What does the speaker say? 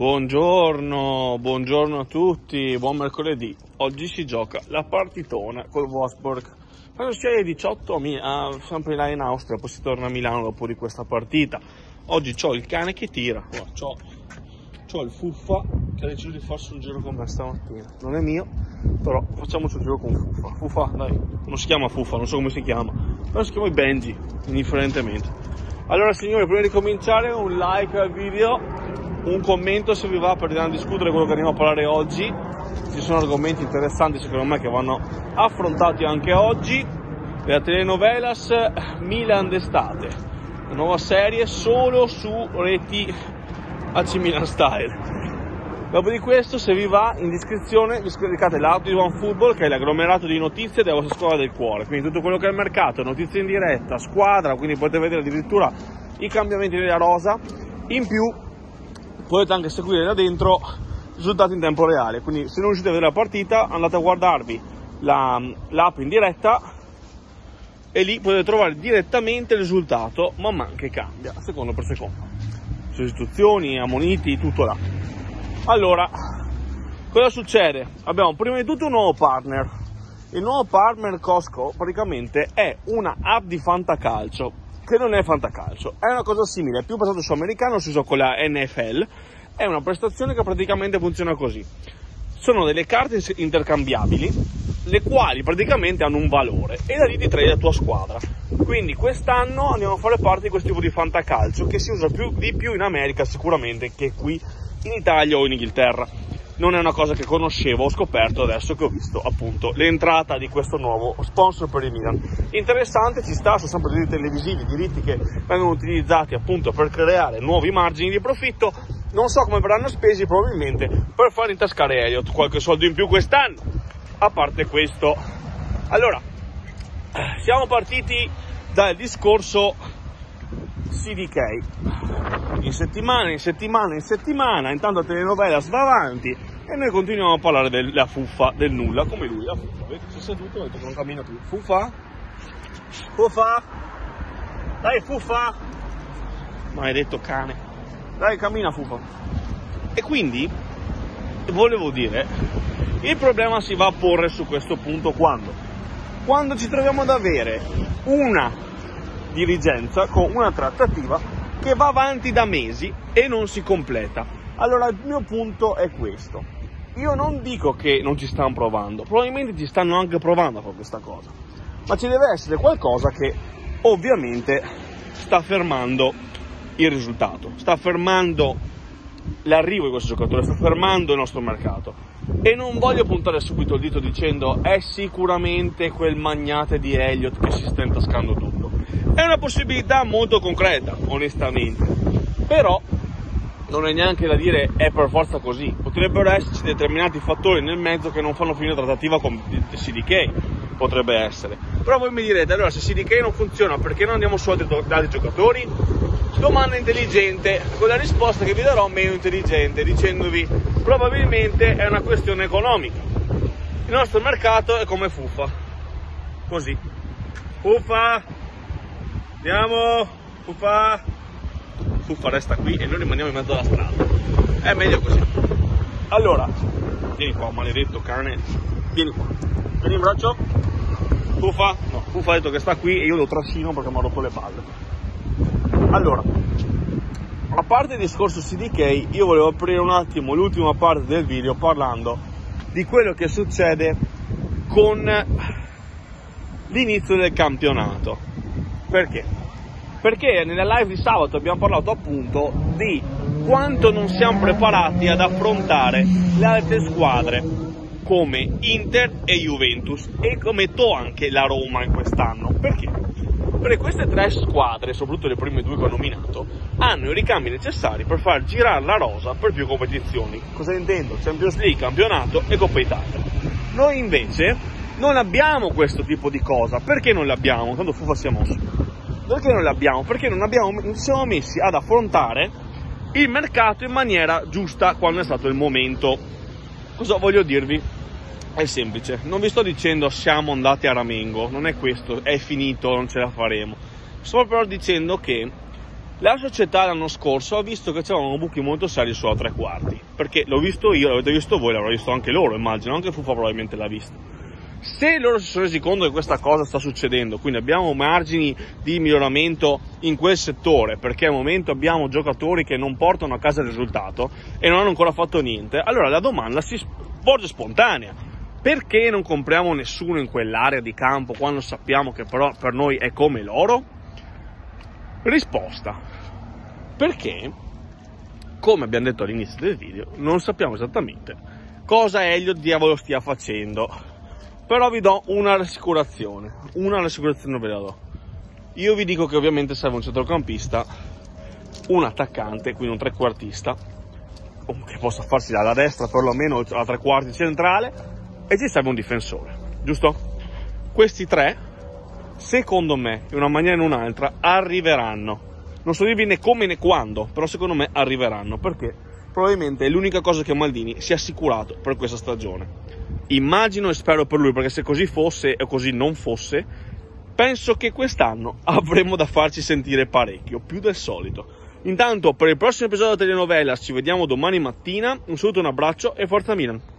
Buongiorno a tutti, buon mercoledì. Oggi si gioca la partitona col Wolfsburg. Quando si è 18 sempre là in Austria, poi si torna a Milano dopo di questa partita. Oggi c'ho il cane che tira, c'ho il fuffa che ha deciso di farsi un giro con me stamattina. Non è mio, però facciamoci un giro con fuffa. Fuffa, dai, non si chiama fuffa, non so come si chiama, però si chiama Benji, indifferentemente. Allora signori, prima di cominciare un like al video, un commento se vi va per discutere quello che andiamo a parlare oggi. Ci sono argomenti interessanti secondo me che vanno affrontati anche oggi. La telenovelas Milan d'estate, una nuova serie solo su reti AC Milan Style. Dopo di questo, se vi va, in descrizione vi scaricate l'app di Onefootball, che è l'agglomerato di notizie della vostra squadra del cuore, quindi tutto quello che è il mercato, notizie in diretta, squadra, quindi potete vedere addirittura i cambiamenti della rosa. In più potete anche seguire da dentro risultati in tempo reale, quindi se non riuscite a vedere la partita andate a guardarvi l'app in diretta e lì potete trovare direttamente il risultato man mano che cambia, secondo per secondo, sostituzioni, ammoniti, tutto là. Allora, cosa succede? Abbiamo prima di tutto un nuovo partner. Il nuovo partner Costco praticamente è una app di fantacalcio che non è fantacalcio, è una cosa simile, è più basato su americano, si usa con la NFL, è una prestazione che praticamente funziona così. Sono delle carte intercambiabili, le quali praticamente hanno un valore e da lì ti trade la tua squadra. Quindi quest'anno andiamo a fare parte di questo tipo di fantacalcio che si usa di più in America sicuramente che qui in Italia o in Inghilterra. Non è una cosa che conoscevo, ho scoperto adesso che ho visto appunto l'entrata di questo nuovo sponsor per il Milan. Interessante, ci sta, sono sempre diritti televisivi, diritti che vengono utilizzati appunto per creare nuovi margini di profitto. Non so come verranno spesi, probabilmente per far intascare Elliot qualche soldo in più quest'anno. A parte questo, allora siamo partiti dal discorso CDK. In settimana intanto la telenovela va avanti e noi continuiamo a parlare della fuffa del nulla, come lui la fuffa. Vedete, si è seduto, ho detto che non cammina più. Fuffa, dai fuffa, maledetto cane, dai cammina fuffa. E quindi volevo dire, il problema si va a porre su questo punto quando ci troviamo ad avere una dirigenza con una trattativa che va avanti da mesi e non si completa. Allora il mio punto è questo: io non dico che non ci stanno provando, probabilmente ci stanno anche provando a fare questa cosa, ma ci deve essere qualcosa che ovviamente sta fermando il risultato, sta fermando l'arrivo di questo giocatore, sta fermando il nostro mercato. E non voglio puntare subito il dito dicendo è sicuramente quel magnate di Elliot che si sta intascando tutto. È una possibilità molto concreta, onestamente, però non è neanche da dire è per forza così. Potrebbero esserci determinati fattori nel mezzo che non fanno finire la trattativa con CDK, potrebbe essere. Però voi mi direte, allora se CDK non funziona perché non andiamo su altri giocatori? Domanda intelligente, con la risposta che vi darò meno intelligente, dicendovi probabilmente è una questione economica. Il nostro mercato è come fuffa, così. Fuffa! Andiamo, Fuffa resta qui e noi rimaniamo in mezzo alla strada. È meglio così. Allora, vieni qua, maledetto cane. Vieni qua. Vieni in braccio. Fuffa. No, Fuffa ha detto che sta qui e io lo trascino perché mi ha rotto le palle. Allora, a parte il discorso CDK, io volevo aprire un attimo l'ultima parte del video parlando di quello che succede con l'inizio del campionato. Perché? Perché nella live di sabato abbiamo parlato appunto di quanto non siamo preparati ad affrontare le altre squadre come Inter e Juventus e come anche la Roma in quest'anno. Perché? Perché queste tre squadre, soprattutto le prime due che ho nominato, hanno i ricambi necessari per far girare la rosa per più competizioni. Cosa intendo? Champions League, campionato e Coppa Italia. Noi invece non abbiamo questo tipo di cosa. Perché non l'abbiamo? Tanto Fuffa si è mosso. Perché non l'abbiamo? Perché non siamo messi ad affrontare il mercato in maniera giusta quando è stato il momento. Cosa voglio dirvi? È semplice. Non vi sto dicendo siamo andati a ramengo. Non è questo. È finito, non ce la faremo. Sto proprio dicendo che La società l'anno scorso ha visto che c'erano buchi molto seri sulla tre quarti, perché l'ho visto io, l'avete visto voi, l'avrò visto anche loro, immagino, anche Fufa probabilmente l'ha visto. Se loro si sono resi conto che questa cosa sta succedendo, quindi abbiamo margini di miglioramento in quel settore, perché al momento abbiamo giocatori che non portano a casa il risultato e non hanno ancora fatto niente, allora la domanda si sporge spontanea: perché non compriamo nessuno in quell'area di campo quando sappiamo che però per noi è come loro? Risposta: perché, come abbiamo detto all'inizio del video, non sappiamo esattamente cosa Elliot diavolo stia facendo. Però vi do una rassicurazione ve la do. Io vi dico che ovviamente serve un centrocampista, un attaccante, quindi un trequartista, che possa farsi dalla destra perlomeno alla tre quarti centrale, e ci serve un difensore, giusto? Questi tre, secondo me, in una maniera o in un'altra, arriveranno. Non so dirvi né come né quando, però secondo me arriveranno, perché probabilmente è l'unica cosa che Maldini si è assicurato per questa stagione. Immagino e spero per lui, perché se così fosse o così non fosse, penso che quest'anno avremo da farci sentire parecchio, più del solito. Intanto, per il prossimo episodio della telenovela ci vediamo domani mattina. Un saluto, un abbraccio e forza Milan!